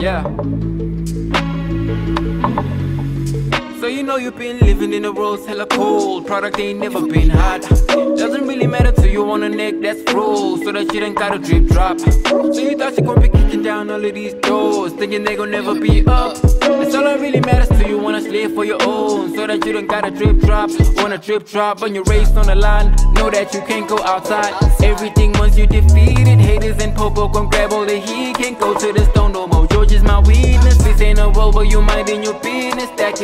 Yeah. Yeah. So you know you've been living in a world hella cold. Product ain't never been hot. Doesn't really matter to you on a neck that's froze, so that you don't gotta drip drop. So you thought you gon' be kicking down all of these doors, thinking they gon' never be up. That's all that really matters to you, wanna slave for your own, so that you don't gotta drip drop. Wanna drip drop on your race on the line, know that you can't go outside. Everything once you defeated, haters and popo gon' grab all the heat. Can't go to the stone no more, George is my weakness. This ain't a world where you minding your business. Stack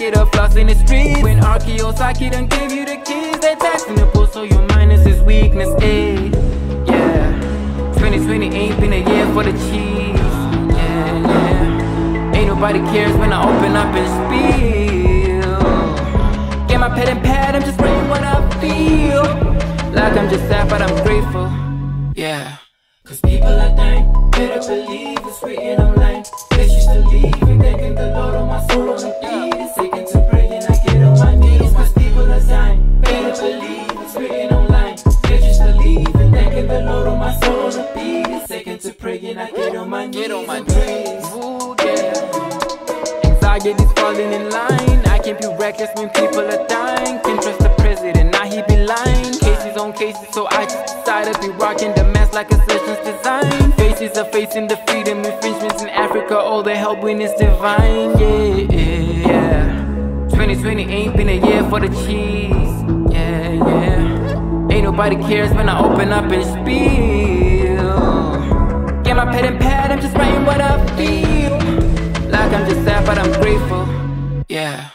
it up, floss in the streets. When Archaeosaki done gave you the keys, they taxing the pool, so your minus is weakness, ayy. Yeah, 2020 ain't been a year for the cheese. Yeah, yeah. Ain't nobody cares when I open up and spill. Get my pet and pad, I'm just writing what I feel. Like I'm just sad, but I'm grateful. Yeah, cause people are dying, better believe it's written online. They used to leave and thanking the Lord on my soul on the beat. It's taken to pray and I get on my knees. Cause people are dying, better believe it's written online. They used to leave and thanking the Lord on my soul on the beat. It's taken to pray and I get on my knees. Ooh, yeah. Anxiety's falling in line. I can't be reckless when people are dying. Can't trust the president, now he be lying. Cases on cases, so I just decided to be rocking the mask like a surgeon's design. Faces are facing the freedom infringements in Africa. All the help we need is divine. Yeah. 2020 ain't been a year for the cheese. Yeah. Ain't nobody cares when I open up and spill. Get my pet and pad, I'm just writing what I feel. Like I'm just sad, but I'm grateful. Yeah.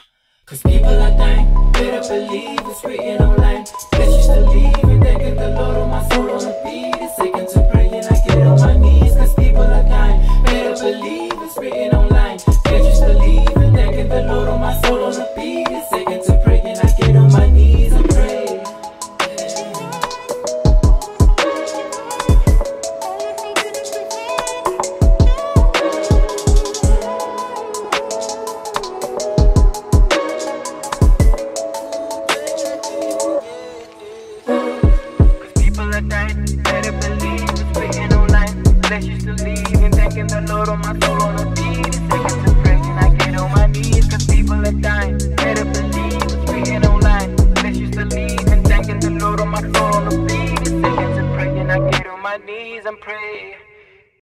Cause people are dying, better believe it's written online. They used to leave and thanking the Lord on my soul on the beat. It's taken to pray and I get on my knees. Cause people are dying, better believe it's written online. They used to leave and thanking the Lord on my soul on the beat. It's taken to pray and I get on my knees and pray. Better believe it's written online. Let's just leave and thanking the Lord on my soul.